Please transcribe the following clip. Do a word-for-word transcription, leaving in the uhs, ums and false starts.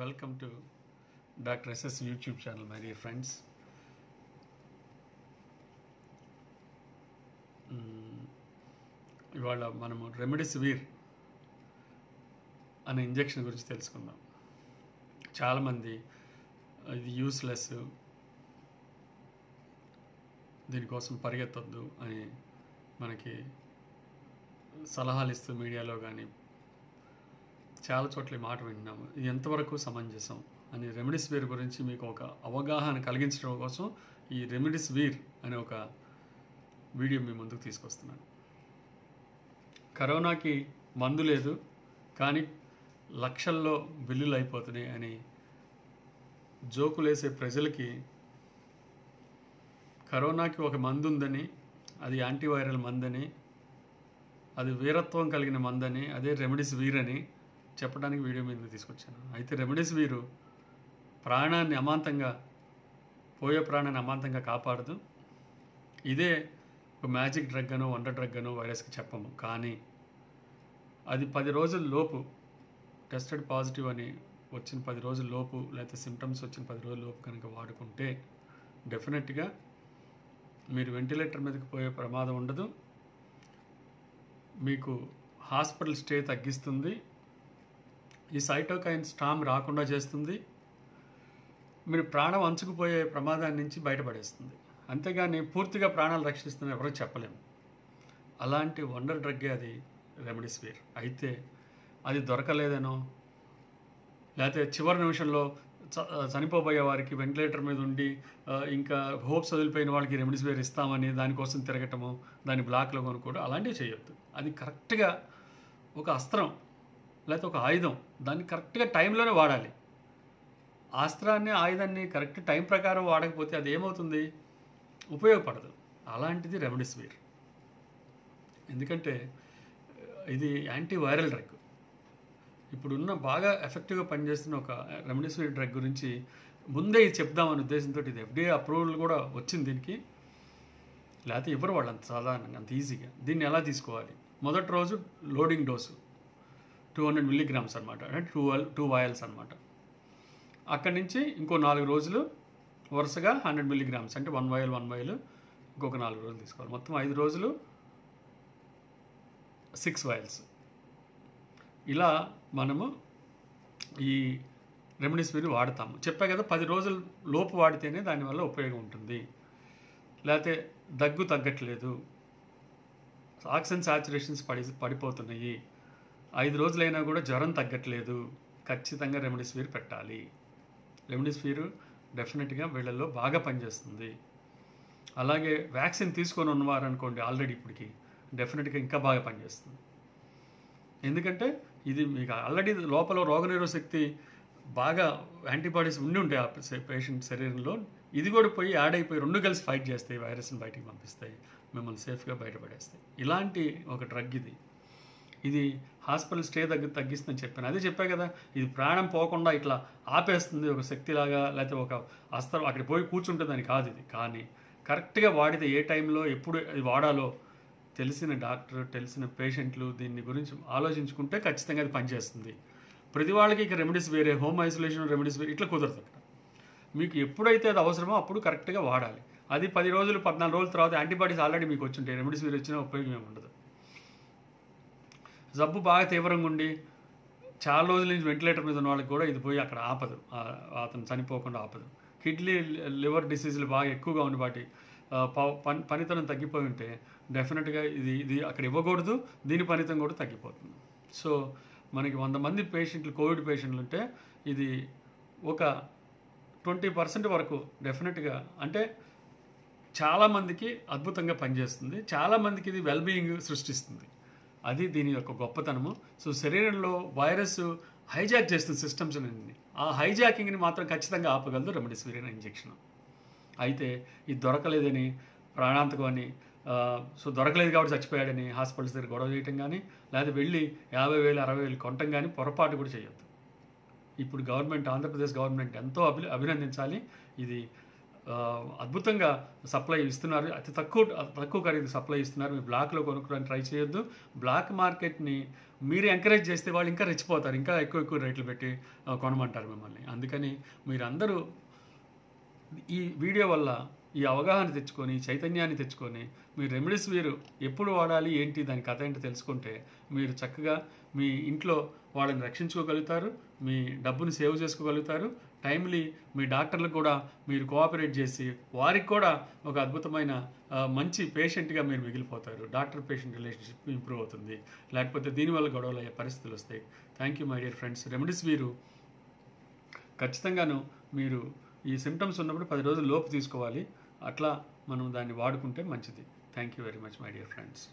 Welcome to Doctor S S YouTube channel, my dear friends. Ivala manamu Remdesivir అనే injection గురించి తెలుసుకుందాం. చాలామంది ఇది యూస్లెస్, దీనికోసం పరిగెత్తద్దు అని మనకి సలహాలు ఇస్తూ మీడియాలో కానీ చాలా చోట్ల మాట వింటున్నాము. ఇది ఎంతవరకు సమంజసం అని రెమెడీస్వీర్ గురించి మీకు ఒక అవగాహన కలిగించడం కోసం ఈ రెమెడీస్వీర్ అనే ఒక వీడియో మీ ముందుకు తీసుకొస్తున్నాను. కరోనాకి మందు లేదు, కానీ లక్షల్లో బిల్లులు అయిపోతున్నాయి అని జోకులేసే ప్రజలకి కరోనాకి ఒక మందు ఉందని, అది యాంటీవైరల్ మందని, అది వీరత్వం కలిగిన మందని, అదే రెమెడీస్వీర్ అని చెప్పడానికి వీడియో మీద తీసుకొచ్చాను. అయితే రెమెడీస్వీర్ ప్రాణాన్ని అమాంతంగా, పోయే ప్రాణాన్ని అమాంతంగా కాపాడదు. ఇదే ఒక మ్యాజిక్ డ్రగ్ అనో వండర్ డ్రగ్ అనో వైరస్కి చెప్పము, కానీ అది పది రోజుల లోపు టెస్టెడ్ పాజిటివ్ అని వచ్చిన పది రోజుల లోపు, లేకపోతే సిమ్టమ్స్ వచ్చిన పది రోజుల లోపు కనుక వాడుకుంటే డెఫినెట్గా మీరు వెంటిలేటర్ మీదకి పోయే ప్రమాదం ఉండదు. మీకు హాస్పిటల్ స్టే తగ్గిస్తుంది, ఈ సైటోకైన్ స్టామ్ రాకుండా చేస్తుంది, మీరు ప్రాణం అంచుకుపోయే ప్రమాదాన్ని నుంచి బయటపడేస్తుంది. అంతేగాని పూర్తిగా ప్రాణాలు రక్షిస్తుందని ఎవరూ చెప్పలేము. అలాంటి వండర్ డ్రగ్గే అది రెమెడీస్వీర్. అయితే అది దొరకలేదనో, లేకపోతే చివరి నిమిషంలో చనిపోబోయే వారికి వెంటిలేటర్ మీద ఉండి ఇంకా హోప్స్ వదిలిపోయిన వాళ్ళకి రెమెడీస్వీర్ ఇస్తామని దానికోసం తిరగటము, దాని బ్లాక్లో కొనుక్కోవడం, అలాంటివి చేయొద్దు. అది కరెక్ట్గా ఒక అస్త్రం, లేకపోతే ఒక ఆయుధం, దాన్ని కరెక్ట్గా టైంలోనే వాడాలి. అస్త్రాన్ని, ఆయుధాన్ని కరెక్ట్ టైం ప్రకారం వాడకపోతే అది ఏమవుతుంది, ఉపయోగపడదు. అలాంటిది రెమెడీస్వీర్. ఎందుకంటే ఇది యాంటీవైరల్ డ్రగ్. ఇప్పుడున్న బాగా ఎఫెక్టివ్గా పనిచేస్తున్న ఒక రెమెడీస్వీర్ డ్రగ్ గురించి ముందే ఇది చెప్దామనే ఉద్దేశంతో ఇది ఎఫ్డీఏ అప్రూవల్ కూడా వచ్చింది దీనికి, లేకపోతే ఇవ్వరు వాళ్ళు అంత సాధారణంగా, అంత ఈజీగా. దీన్ని ఎలా తీసుకోవాలి? మొదటి రోజు loading dose two hundred milligrams అనమాట, అంటే టూ టూ వాయల్స్ అనమాట. అక్కడి నుంచి ఇంకో నాలుగు రోజులు వరుసగా హండ్రెడ్ మిల్లీగ్రామ్స్, అంటే వన్ వాయల్ వన్ వాయల్ ఇంకొక నాలుగు రోజులు తీసుకోవాలి. మొత్తం ఐదు రోజులు సిక్స్ వాయల్స్. ఇలా మనము ఈ రెమెడీస్వీర్ వాడతాము. చెప్పా కదా, పది రోజుల లోపు వాడితేనే దానివల్ల ఉపయోగం ఉంటుంది. లేకపోతే దగ్గు తగ్గట్లేదు, ఆక్సిజన్ సాచురేషన్స్ పడి పడిపోతున్నాయి ఐదు రోజులైనా కూడా జ్వరం తగ్గట్లేదు, ఖచ్చితంగా రెమెడీస్వీర్ పెట్టాలి. రెమెడీస్వీర్ డెఫినెట్గా వీళ్ళల్లో బాగా పనిచేస్తుంది. అలాగే వ్యాక్సిన్ తీసుకొని ఉన్నవారనుకోండి ఆల్రెడీ, ఇప్పటికి డెఫినెట్గా ఇంకా బాగా పనిచేస్తుంది. ఎందుకంటే ఇది మీకు ఆల్రెడీ లోపల రోగనిరోధక శక్తి బాగా, యాంటీబాడీస్ ఉండి ఉంటాయి ఆ పేషెంట్ శరీరంలో. ఇది కూడా పోయి యాడ్ అయిపోయి రెండు కలిసి ఫైట్ చేస్తాయి, వైరస్ని బయటికి పంపిస్తాయి, మిమ్మల్ని సేఫ్గా బయటపడేస్తాయి. ఇలాంటి ఒక డ్రగ్ ఇది. ఇది హాస్పిటల్ స్టే తగ్గి తగ్గిస్తుందని చెప్పాను. అదే చెప్పా కదా, ఇది ప్రాణం పోకుండా ఇట్లా ఆపేస్తుంది ఒక శక్తిలాగా, లేకపోతే ఒక అస్త్రం అక్కడ పోయి కూర్చుంటుందని కాదు ఇది. కానీ కరెక్ట్గా వాడితే ఏ టైంలో ఎప్పుడు అది వాడాలో తెలిసిన డాక్టర్, తెలిసిన పేషెంట్లు దీని గురించి ఆలోచించుకుంటే ఖచ్చితంగా అది పనిచేస్తుంది. ప్రతి వాళ్ళకి ఇక రెమెడీస్ వేరే, హోమ్ ఐసోలేషన్ రెమెడీస్ వేరే, ఇట్లా కుదరదు. అక్కడ మీకు ఎప్పుడైతే అది అవసరమో అప్పుడు కరెక్ట్గా వాడాలి. అది పది రోజులు పద్నాలుగు రోజుల తర్వాత యాంటీబాడీస్ ఆల్రెడీ మీకు వచ్చుంటాయి, రెమెడీస్ వేరే వచ్చినా ఉపయోగం ఏమి ఉండదు. జబ్బు బాగా తీవ్రంగా ఉండి చాలా రోజుల నుంచి వెంటిలేటర్ మీద ఉన్న వాళ్ళకి కూడా ఇది పోయి అక్కడ ఆపదు, అతను చనిపోకుండా ఆపదు. కిడ్నీ, లివర్ డిసీజులు బాగా ఎక్కువగా ఉండి వాటి పని పనితనం తగ్గిపోయి ఉంటే డెఫినెట్గా ఇది ఇది అక్కడ ఇవ్వకూడదు, దీని పనితనం కూడా తగ్గిపోతుంది. సో మనకి వంద మంది పేషెంట్లు, కోవిడ్ పేషెంట్లు ఉంటే ఇది ఒక ట్వంటీ పర్సెంట్ వరకు డెఫినెట్గా, అంటే చాలామందికి అద్భుతంగా పనిచేస్తుంది, చాలామందికి ఇది వెల్బీయింగ్ సృష్టిస్తుంది. అది దీని యొక్క గొప్పతనము. సో శరీరంలో వైరస్ హైజాక్ చేస్తుంది సిస్టమ్స్ అన్ని, ఆ హైజాకింగ్ని మాత్రం ఖచ్చితంగా ఆపగలదు రెమెడీస్వీర్ అనే ఇంజెక్షన్. అయితే ఇది దొరకలేదని, ప్రాణాంతకం అని, సో దొరకలేదు కాబట్టి చచ్చిపోయాడని హాస్పిటల్స్ దగ్గర గొడవ చేయటం కానీ, లేదా వెళ్ళి యాభై వేలు అరవై వేలు కొనటం కానీ పొరపాటు కూడా చేయొద్దు. ఇప్పుడు గవర్నమెంట్, ఆంధ్రప్రదేశ్ గవర్నమెంట్ ఎంతో అభి అభినందించాలి. ఇది అద్భుతంగా సప్లై ఇస్తున్నారు. అతి తక్కువ తక్కువ ఖరీదు సప్లై ఇస్తున్నారు. మీరు బ్లాక్లో కొనుక్కోవడానికి ట్రై చేయొద్దు. బ్లాక్ మార్కెట్ని మీరు ఎంకరేజ్ చేస్తే వాళ్ళు ఇంకా రెచ్చిపోతారు, ఇంకా ఎక్కువ ఎక్కువ రేట్లు పెట్టి కొనమంటారు మిమ్మల్ని. అందుకని మీరందరూ ఈ వీడియో వల్ల ఈ అవగాహన తెచ్చుకొని చైతన్యాన్ని తెచ్చుకొని మీరు రెమెడీస్వీర్ ఎప్పుడు వాడాలి, ఏంటి దాని కథ ఏంటి తెలుసుకుంటే మీరు చక్కగా మీ ఇంట్లో వాళ్ళని రక్షించుకోగలుగుతారు, మీ డబ్బును సేవ్ చేసుకోగలుగుతారు. టైమ్లీ మీ డాక్టర్లకు కూడా మీరు కోఆపరేట్ చేసి వారికి కూడా ఒక అద్భుతమైన మంచి పేషెంట్గా మీరు మిగిలిపోతారు. డాక్టర్ పేషెంట్ రిలేషన్షిప్ ఇంప్రూవ్ అవుతుంది, లేకపోతే దీనివల్ల గొడవలు అయ్యే పరిస్థితులు వస్తాయి. Thank you my dear friends. రెమెడీస్వీర్ ఖచ్చితంగాను మీరు ఈ సిమ్టమ్స్ ఉన్నప్పుడు పది రోజుల లోపు తీసుకోవాలి. అట్లా మనం దాన్ని వాడుకుంటే మంచిది. Thank you very much my dear friends.